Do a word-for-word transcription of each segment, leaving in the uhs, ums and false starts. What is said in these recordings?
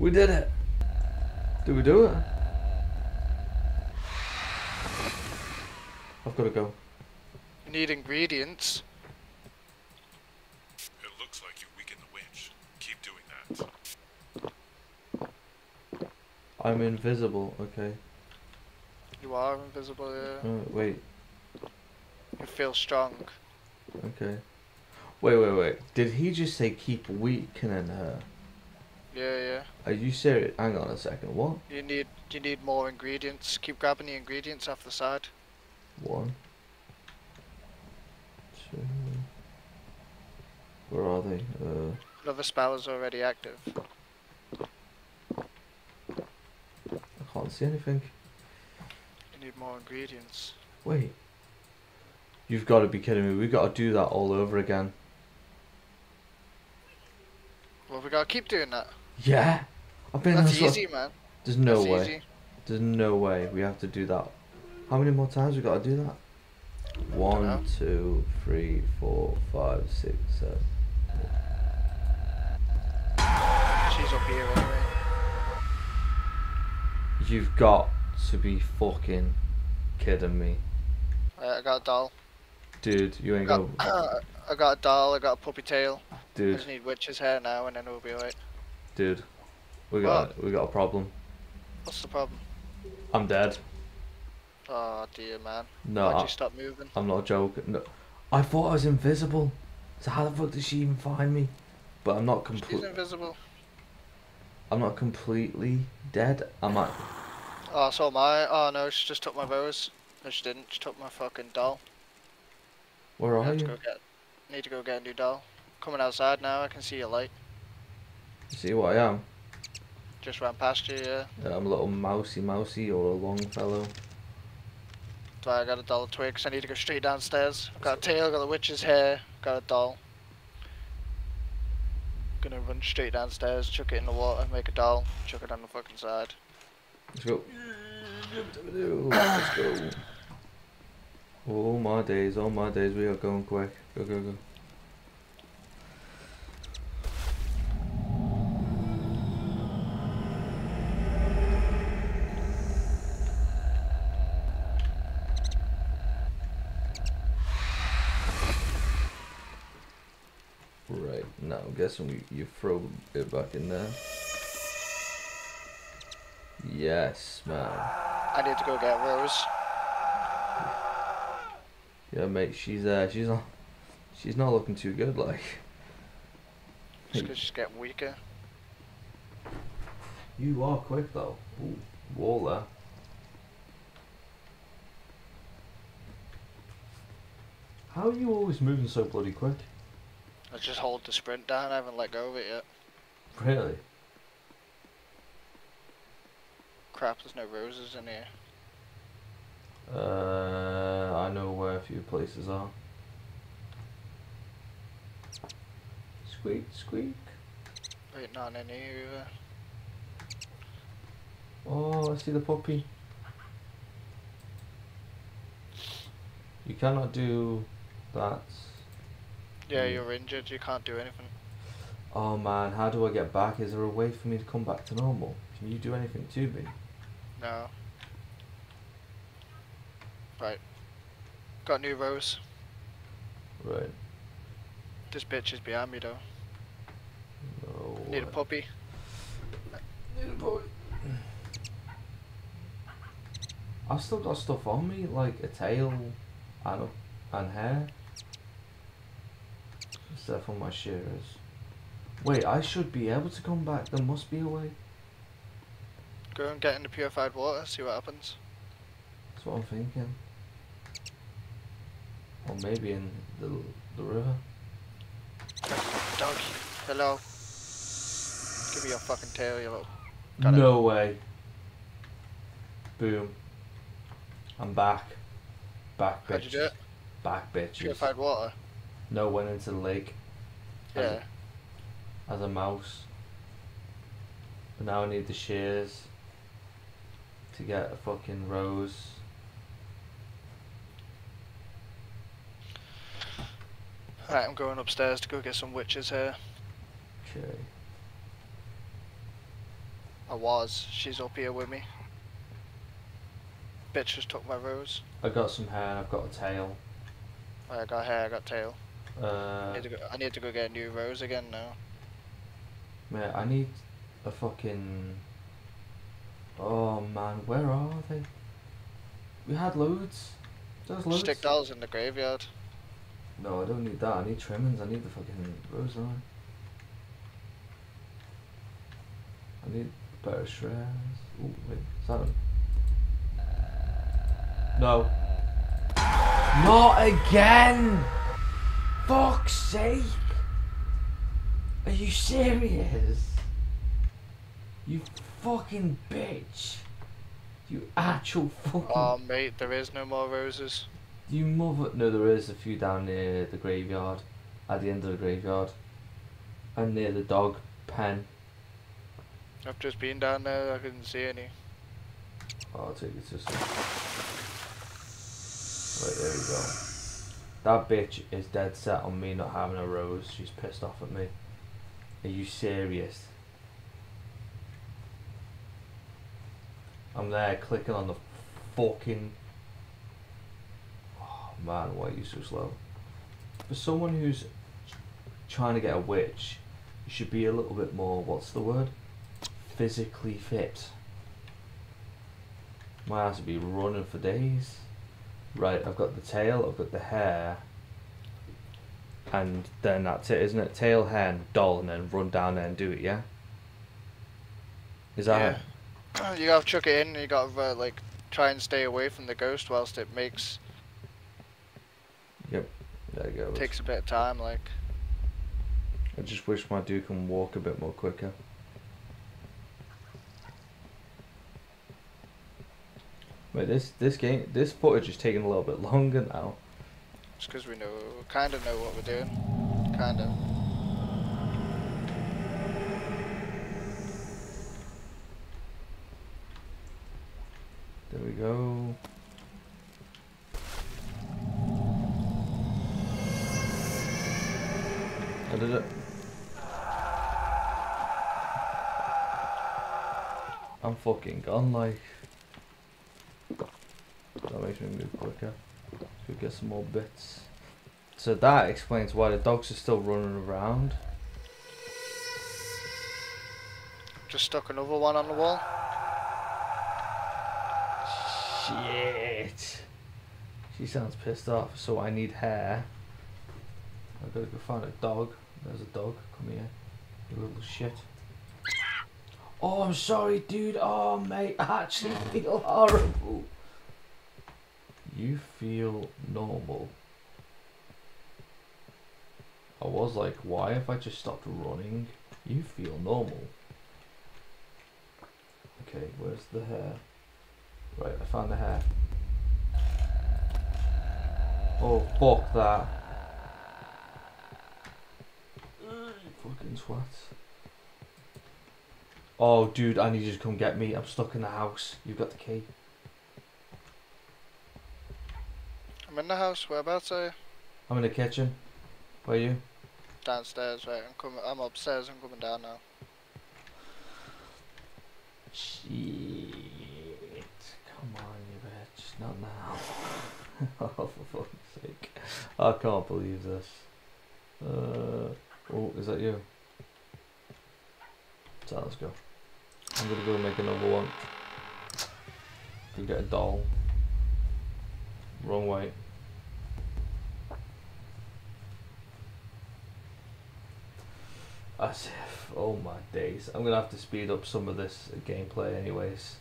We did it. Did we do it? I've got to go. You need ingredients. It looks like you weakened the winch. Keep doing that. I'm invisible, okay. You are invisible, yeah. Oh, wait. You feel strong. Okay. Wait, wait, wait. Did he just say keep weakening her? Yeah, yeah. Are you serious? Hang on a second. What? You need, you need more ingredients. Keep grabbing the ingredients off the side. One. Two. Where are they? Uh. Another spell is already active. I can't see anything. You need more ingredients. Wait. You've got to be kidding me. We've got to do that all over again. Well, we got to keep doing that. Yeah. I've been That's easy, lot. man. There's no That's way. Easy. There's no way we have to do that. How many more times we got to do that? One, two, three, four, five, six, seven. She's up here anyway. You've got to be fucking kidding me. Right, I got a doll. Dude, you ain't got. got uh, I got a doll. I got a puppy tail. Dude, I just need witch's hair now, and then we'll be alright. Dude, we got what? we got a problem. What's the problem? I'm dead. Oh dear, man. No. Why'd I, you stop moving? I'm not joking. No, I thought I was invisible. So how the fuck did she even find me? But I'm not completely invisible. I'm not completely dead. Am I? Oh, so am I. Oh no, she just took my bows. No, she didn't. She took my fucking doll. Where are you? Need to go get a new doll. Coming outside now, I can see your light. You see what I am? Just ran past you, yeah. Yeah, I'm a little mousy mousy or a long fellow. So I got a doll of twigs, I need to go straight downstairs. I've got a tail, I've got the witch's hair, I've got a doll. I'm gonna run straight downstairs, chuck it in the water, make a doll, chuck it on the fucking side. Let's go. Let's go. Oh my days, oh my days, we are going quick. Go, go, go. Right, now I'm guessing we, you throw it back in there. Yes, man. I need to go get Rose. Yeah, mate, she's uh, she's not, she's not looking too good, like. Just 'cause she's getting weaker. You are quick though. Ooh, wall there. How are you always moving so bloody quick? I just hold the sprint down. I haven't let go of it yet. Really? Crap! There's no roses in here. Uh, I know where a few places are. Squeak, squeak. Wait, not in here either. Oh, I see the puppy. You cannot do that. Yeah, you're injured. You can't do anything. Oh man, how do I get back? Is there a way for me to come back to normal? Can you do anything to me? No. Right. Got new Rose. Right. This bitch is behind me though. No. Need a puppy. Need a puppy. I've still got stuff on me, like a tail and a, and hair. Stuff on my shearers. Wait, I should be able to come back. There must be a way. Go and get into purified water, see what happens. That's what I'm thinking. Or maybe in the, the river. Dog, hello. Give me your fucking tail, you little. Got no it. way. Boom. I'm back. Back, bitch. How'd you do it? Back, bitch. Purified water. No, went into the lake. Yeah. As a, as a mouse. But now I need the shears to get a fucking rose. Right, I'm going upstairs to go get some witches here. Okay. I was. She's up here with me. Bitch just took my rose. I got some hair and I've got a tail. I got hair, I got tail. Uh, I, need to go, I need to go get a new rose again now. Mate, I need a fucking... Oh man, where are they? We had loads. There's loads. Stick dolls in the graveyard. No, I don't need that. I need trimmings. I need the fucking rose line. I need better shreds. Oh wait, is that him? No. Not again! Fuck's sake! Are you serious? You fucking bitch! You actual fucking... Oh mate, there is no more roses. You mother... No, there is a few down near the graveyard. At the end of the graveyard. And near the dog pen. I've just been down there, I couldn't see any. Oh, I'll take this just... Right, there we go. That bitch is dead set on me not having a rose. She's pissed off at me. Are you serious? I'm there clicking on the fucking... Oh man, why are you so slow? For someone who's trying to get a witch, you should be a little bit more, what's the word? Physically fit. My ass would be running for days. Right, I've got the tail, I've got the hair, and then that's it, isn't it? Tail, hair, and doll, and then run down there and do it, yeah? Is that yeah. it? You gotta chuck it in, and you gotta, uh, like, try and stay away from the ghost whilst it makes... Yep, there you go. Takes a bit of time, like... I just wish my dude can walk a bit more quicker. Wait, this this game this footage is taking a little bit longer now. It's because we know we kind of know what we're doing, kind of. There we go. I did it. I'm fucking gone, like. That makes me move quicker. So we get some more bits. So that explains why the dogs are still running around. Just stuck another one on the wall. Shit. She sounds pissed off, so I need hair. I've got to go find a dog. There's a dog. Come here. You little shit. Oh, I'm sorry, dude. Oh, mate. I actually feel horrible. You feel normal. I was like, why have I just stopped running? You feel normal. Okay, where's the hair? Right, I found the hair. Oh, fuck that. Fucking twat. Oh, dude, I need you to come get me. I'm stuck in the house. You've got the key. I'm in the house. Whereabouts are you? I'm in the kitchen. Where are you? Downstairs, right. I'm coming. I'm upstairs. I'm coming down now. Shit. Come on, you bitch. Not now. Oh, for fuck's sake. I can't believe this. Uh, oh, is that you? So let's go. I'm going to go make another one. Go get a doll. Wrong way. As if, oh my days. I'm gonna have to speed up some of this gameplay anyways.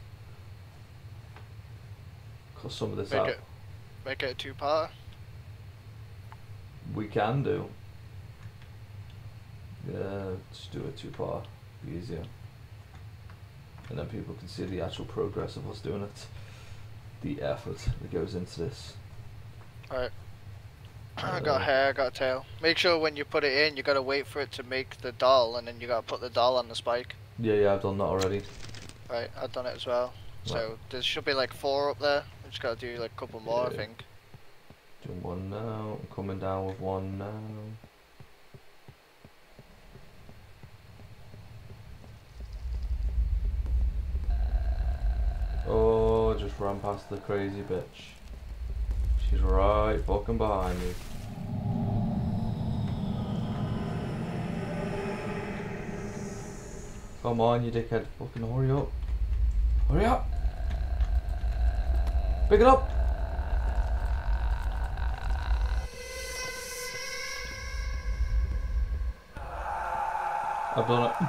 Cause some of this out. Make it a two-part. We can do. Yeah, just do a two-part. Be easier. And then people can see the actual progress of us doing it. The effort that goes into this. Alright. I uh, got hair, I got a tail. Make sure when you put it in, you gotta wait for it to make the doll, and then you gotta put the doll on the spike. Yeah, yeah, I've done that already. Right, I've done it as well. Right. So, there should be like four up there. I just gotta do like a couple more, yeah. I think. Do one now. I'm coming down with one now. run past the crazy bitch. She's right fucking behind me. Come on, you dickhead. Fucking hurry up. Hurry up! Pick it up! I've done it.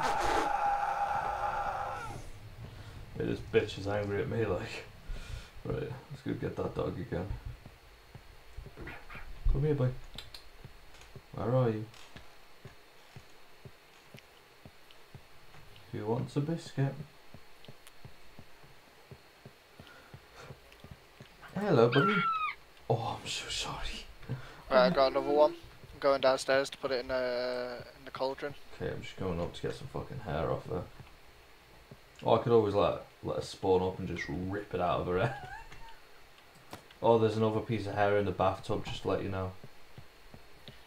This bitch is angry at me, like. Right, let's go get that dog again. Come here, boy. Where are you? Who wants a biscuit? Hello, buddy. Oh, I'm so sorry. Right, I got another one. I'm going downstairs to put it in the, in the cauldron. Okay, I'm just going up to get some fucking hair off her. Oh, I could always let, let her spawn up and just rip it out of her head. Oh, there's another piece of hair in the bathtub, just to let you know.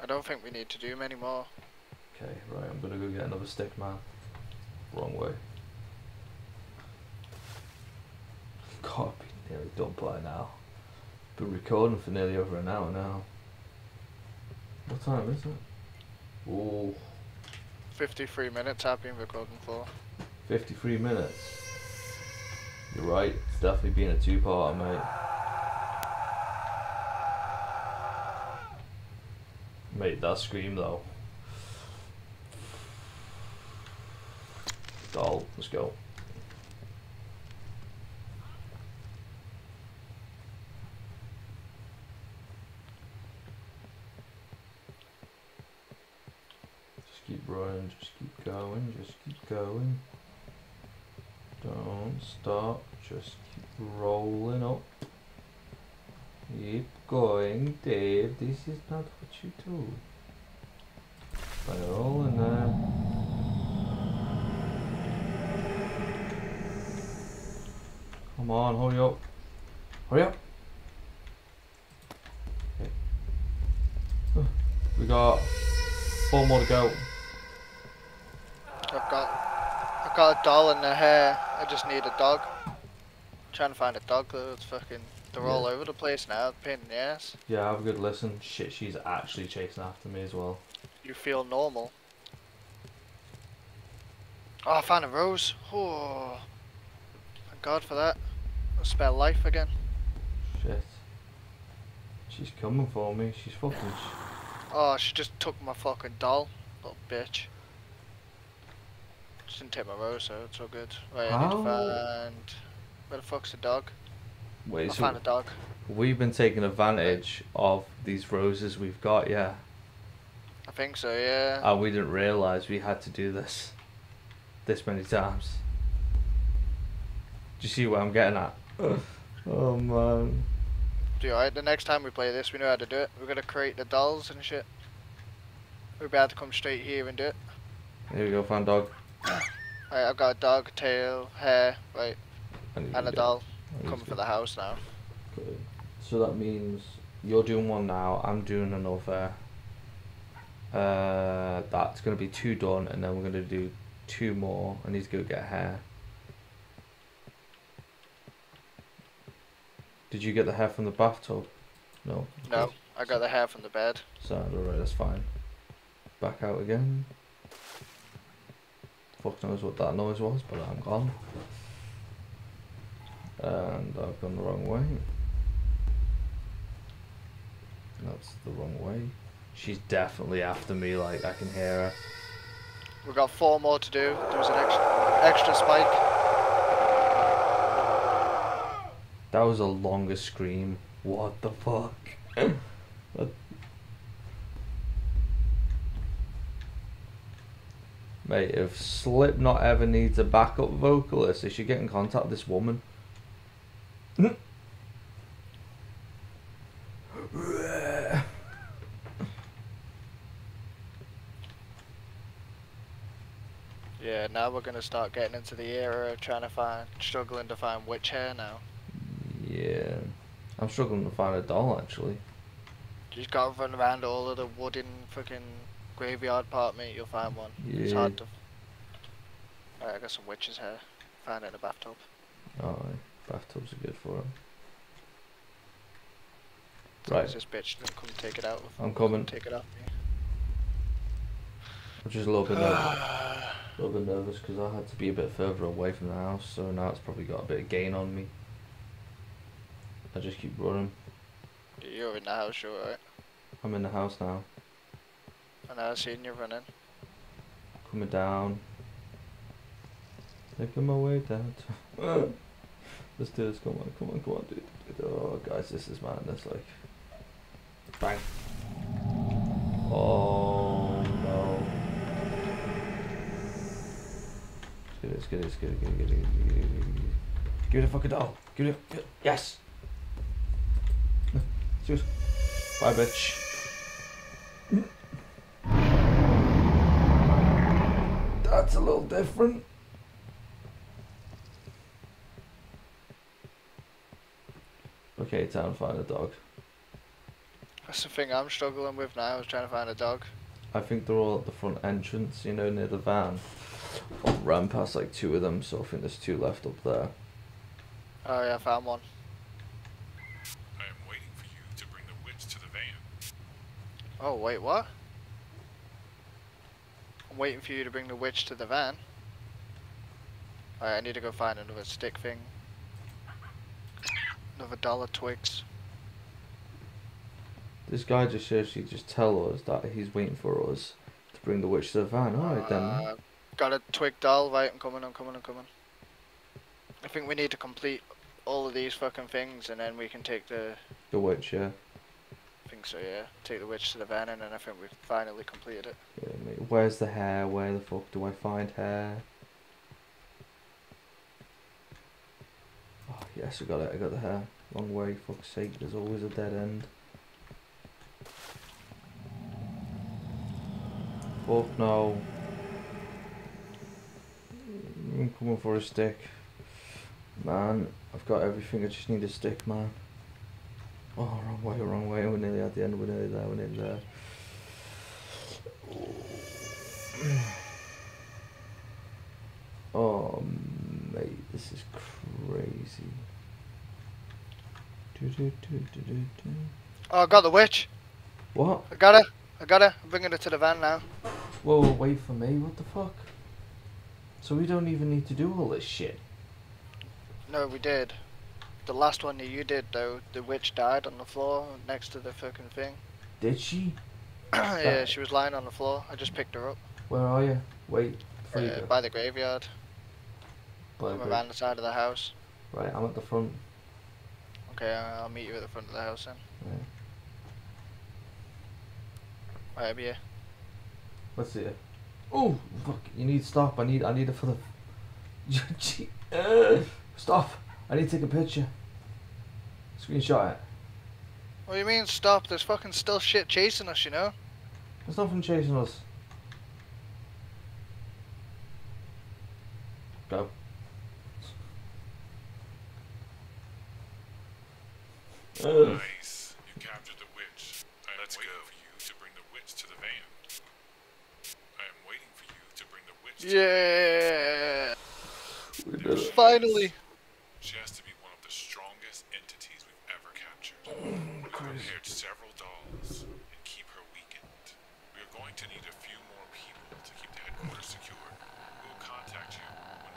I don't think we need to do many more. Okay, right, I'm gonna go get another stick, man. Wrong way. God, I've been nearly done by now. Been recording for nearly over an hour now. What time is it? Ooh. fifty-three minutes I've been recording for. fifty-three minutes? You're right, it's definitely been a two-parter, mate. Mate, that scream though. Doll, let's go. Just keep running, just keep going, just keep going. Don't stop, just keep rolling up. Keep going, Dave, this is not what you do. By rolling there. Come on, hurry up. Hurry up. Okay. Oh, we got four more to go. I've got I've got a doll in the hair. I just need a dog. I'm trying to find a dog that's fucking they're yeah. all over the place now, pain in the ass. Yeah, have a good listen. Shit, she's actually chasing after me as well. You feel normal. Oh, I found a rose. Oh, thank God for that. Spare life again. Shit. She's coming for me. She's fucking. Oh, she just took my fucking doll. Little bitch. She didn't take my rose, so it's all good. Right, I need to find. Where the fuck's the dog? Wait, I so found a dog. We've been taking advantage of these roses we've got, yeah. I think so, yeah. And we didn't realise we had to do this. This many times. Do you see what I'm getting at? Oh man. Do you alright? The next time we play this, we know how to do it. We're gonna create the dolls and shit. We're about to come straight here and do it. Here we go, find dog. Alright, I've got a dog, tail, hair, right, and a doll. I'm coming for the house now. Good. So that means you're doing one now, I'm doing another. Uh, that's gonna be two done, and then we're gonna do two more. I need to go get hair. Did you get the hair from the bathtub? No. No, I got the hair from the bed. So, alright, that's fine. Back out again. Fuck knows what that noise was, but I'm gone. And I've gone the wrong way. That's the wrong way. She's definitely after me, like, I can hear her. We've got four more to do. There was an extra, extra spike. That was the longest scream. What the fuck? Mate, if Slipknot ever needs a backup vocalist, they should get in contact with this woman. Yeah, now we're gonna start getting into the era of trying to find, struggling to find witch hair now. Yeah, I'm struggling to find a doll actually. Just gotta run around all of the wooden fucking graveyard part, mate, you'll find one. Yeah. It's hard to. Alright, I got some witches here. Find it in the bathtub. Alright. Bathtubs are good for him. Right. This bitch didn't come take it out. I'm coming. Take it out. I'm just a little bit nervous. A little bit nervous because I had to be a bit further away from the house, so now it's probably got a bit of gain on me. I just keep running. You're in the house, you're right. I'm in the house now. I know, I've seen you running. Coming down. Making my way down. Let's do this. Come on, come on, come on, dude. Oh, guys, this is madness. Like, bang. Oh no. Let's get it. Let's get it. Let's get it. Let's get it. Let's get it. Let's get it. Give me the fucking doll. Give me the. Yes. Cheers. Bye, bitch. That's a little different. Okay, time to find a dog. That's the thing I'm struggling with now, is trying to find a dog. I think they're all at the front entrance, you know, near the van. I ran past like two of them, so I think there's two left up there. Oh yeah, I found one. I am waiting for you to bring the witch to the van. Oh wait, what? I'm waiting for you to bring the witch to the van. Alright, I need to go find another stick thing. Another dollar twigs. This guy just seriously just tell us that he's waiting for us to bring the witch to the van. Alright uh, then. Got a twig doll, right, I'm coming, I'm coming, I'm coming. I think we need to complete all of these fucking things and then we can take the... The witch, yeah. I think so, yeah. Take the witch to the van and then I think we've finally completed it. Yeah, mate. Where's the hair? Where the fuck do I find hair? Yes, I got it, I got the hair. Long way, fuck's sake, there's always a dead end. Fuck no. I'm coming for a stick. Man, I've got everything, I just need a stick, man. Oh, wrong way, wrong way, we're nearly at the end, we're nearly there, we're nearly there. Oh, mate, this is crazy. Do, do, do, do, do, do. Oh, I got the witch. What? I got her. I got her. I'm bringing her to the van now. Whoa, wait for me. What the fuck? So we don't even need to do all this shit. No, we did. The last one that you did, though, the witch died on the floor next to the fucking thing. Did she? Yeah, she was lying on the floor. I just picked her up. Where are you? Wait. Uh, by the graveyard. I'm around the side of the house. Right, I'm at the front. Okay, I'll meet you at the front of the house then. Yeah. Right, I'm here. Let's see it. Oh, fuck! You need stop. I need. I need it for the. Stop! I need to take a picture. Screenshot it. What do you mean stop? There's fucking still shit chasing us, you know. There's nothing chasing us. Go. Nice, you captured the witch. I am waiting for you to bring the witch to the van. I am waiting for you to bring the witch. Yeah, to the van. Finally. She has to be one of the strongest entities we've ever captured. Oh, we've prepared several dolls and keep her weakened. We are going to need a few more people to keep the headquarters secure. We will contact you when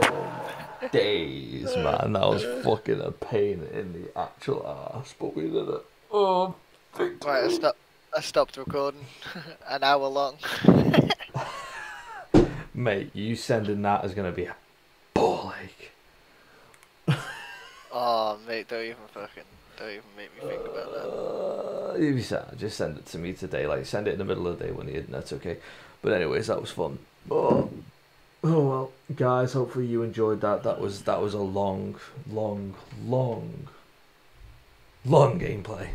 we need you. Oh. Days, man, that was fucking a pain in the actual ass, but we did it. Oh, right, I, stop I stopped recording an hour long. Mate, you sending that is gonna be a ball ache. Oh, mate, don't even fucking, don't even make me think about that. Uh, you'd be sad. Just send it to me today, like send it in the middle of the day when the internet's okay. But anyways, that was fun. Oh. Oh well, guys, hopefully you enjoyed that. That was that was a long, long, long, long gameplay.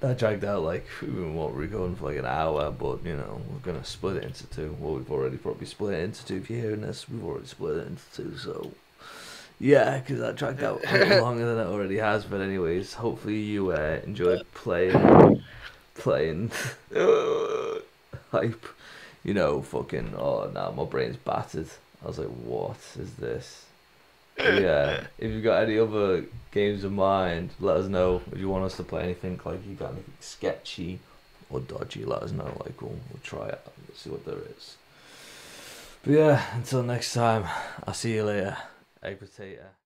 That dragged out like we won't record for like an hour, but you know we're gonna split it into two. Well, we've already probably split it into two. If you're hearing this, we've already split it into two. So yeah, because that dragged out longer than it already has. But anyways, hopefully you uh, enjoyed playing, playing hype. you know, fucking, oh, now my brain's battered. I was like, what is this? Yeah, if you've got any other games in mind, let us know. If you want us to play anything, like, you got anything sketchy or dodgy, let us know. Like, we'll, we'll try it out, we'll see what there is. But yeah, until next time, I'll see you later. Egg potato.